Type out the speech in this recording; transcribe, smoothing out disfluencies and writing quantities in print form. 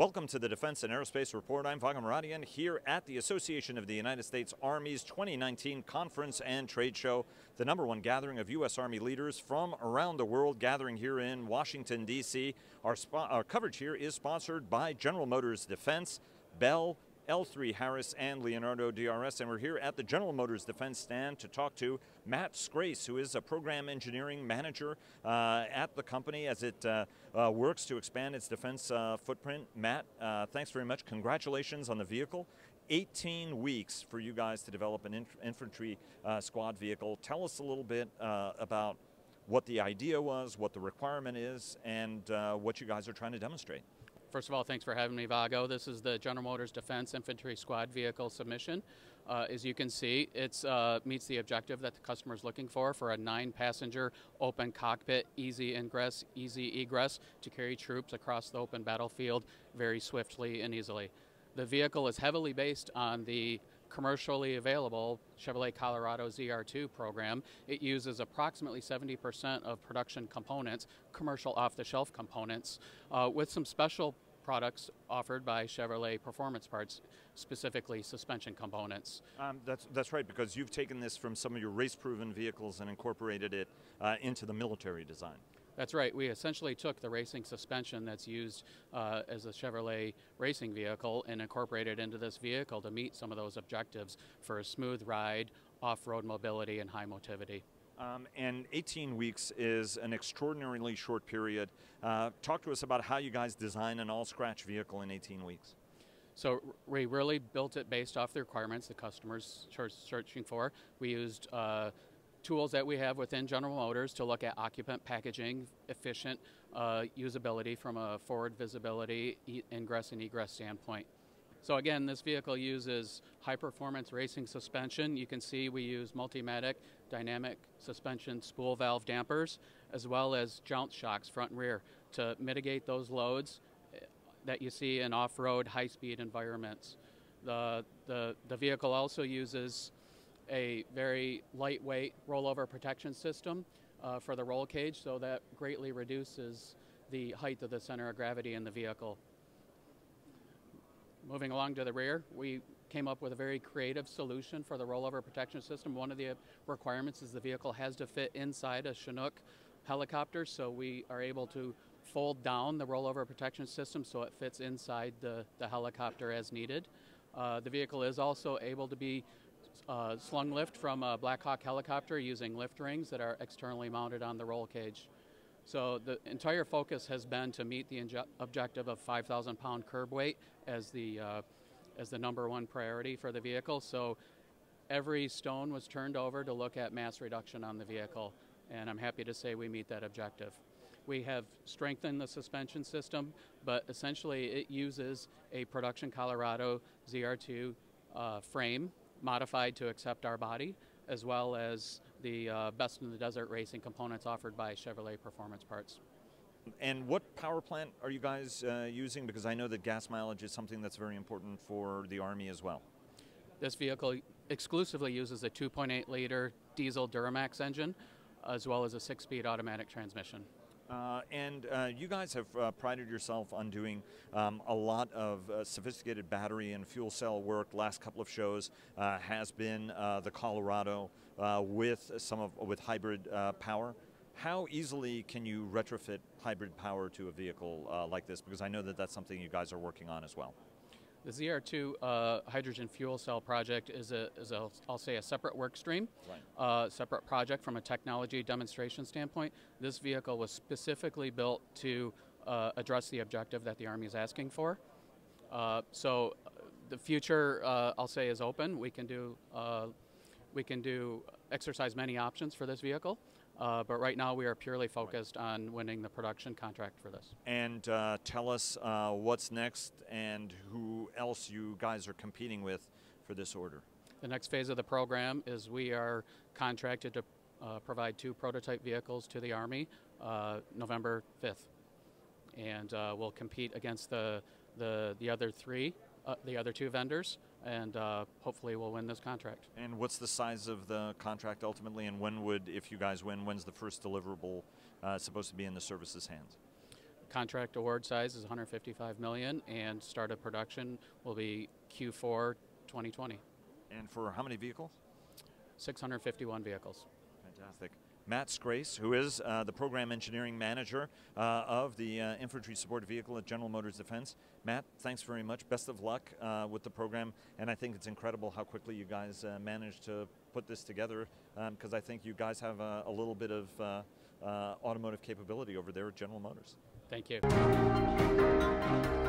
Welcome to the Defense and Aerospace Report. I'm Vago Muradian here at the Association of the United States Army's 2019 Conference and Trade Show, the #1 gathering of U.S. Army leaders from around the world, gathering here in Washington, D.C. Our coverage here is sponsored by General Motors Defense, Bell, L3Harris, and Leonardo DRS, and we're here at the General Motors Defense stand to talk to Matt Scrase, who is a program engineering manager at the company as it works to expand its defense footprint. Matt, thanks very much. Congratulations on the vehicle. 18 weeks for you guys to develop an infantry squad vehicle. Tell us a little bit about what the idea was, what the requirement is, and what you guys are trying to demonstrate. First of all, thanks for having me, Vago. This is the General Motors Defense Infantry Squad Vehicle submission. As you can see, it meets the objective that the customer is looking for a 9-passenger open cockpit, easy ingress, easy egress to carry troops across the open battlefield very swiftly and easily. The vehicle is heavily based on the commercially available Chevrolet Colorado ZR2 program. It uses approximately 70% of production components, commercial off-the-shelf components, with some special products offered by Chevrolet Performance Parts, specifically suspension components. That's right, because you've taken this from some of your race-proven vehicles and incorporated it into the military design. That's right. We essentially took the racing suspension that's used as a Chevrolet racing vehicle and incorporated into this vehicle to meet some of those objectives for a smooth ride, off-road mobility, and high motivity. And 18 weeks is an extraordinarily short period. Talk to us about how you guys design an all-scratch vehicle in 18 weeks. So we really built it based off the requirements the customers searching for. We used tools that we have within General Motors to look at occupant packaging, efficient usability from a forward visibility, ingress and egress standpoint. So again, this vehicle uses high-performance racing suspension. You can see we use Multimatic dynamic suspension spool valve dampers, as well as jounce shocks front and rear to mitigate those loads that you see in off-road, high-speed environments. The vehicle also uses a very lightweight rollover protection system for the roll cage, so that greatly reduces the height of the center of gravity in the vehicle. Moving along to the rear, we came up with a very creative solution for the rollover protection system. One of the requirements is the vehicle has to fit inside a Chinook helicopter, so we are able to fold down the rollover protection system so it fits inside the helicopter as needed. The vehicle is also able to be slung lift from a Black Hawk helicopter using lift rings that are externally mounted on the roll cage. So the entire focus has been to meet the objective of 5,000-pound curb weight as the #1 priority for the vehicle. So every stone was turned over to look at mass reduction on the vehicle, and I'm happy to say we meet that objective. We have strengthened the suspension system, but essentially it uses a production Colorado ZR2 frame, modified to accept our body, as well as the best in the desert racing components offered by Chevrolet Performance Parts. And what power plant are you guys using? Because I know that gas mileage is something that's very important for the Army as well. This vehicle exclusively uses a 2.8-liter diesel Duramax engine, as well as a 6-speed automatic transmission. You guys have prided yourself on doing a lot of sophisticated battery and fuel cell work. Last couple of shows has been the Colorado with hybrid power. How easily can you retrofit hybrid power to a vehicle like this? Because I know that that's something you guys are working on as well. The ZR2 hydrogen fuel cell project is a, I'll say, a separate work stream, right. Separate project from a technology demonstration standpoint. This vehicle was specifically built to address the objective that the Army is asking for. So the future, I'll say, is open. We can exercise many options for this vehicle. But right now we are purely focused on winning the production contract for this. And tell us what's next and who else you guys are competing with for this order. The next phase of the program is we are contracted to provide 2 prototype vehicles to the Army November 5th. And we'll compete against the other 3, the other 2 vendors, and hopefully we'll win this contract. And what's the size of the contract ultimately, and when would, if you guys win, when's the first deliverable supposed to be in the service's hands? Contract award size is $155 million, and start of production will be Q4 2020. And for how many vehicles? 651 vehicles. Fantastic. Matt Scrase, who is the Program Engineering Manager of the Infantry Support Vehicle at General Motors Defense. Matt, thanks very much. Best of luck with the program, and I think it's incredible how quickly you guys managed to put this together, because I think you guys have a little bit of automotive capability over there at General Motors. Thank you.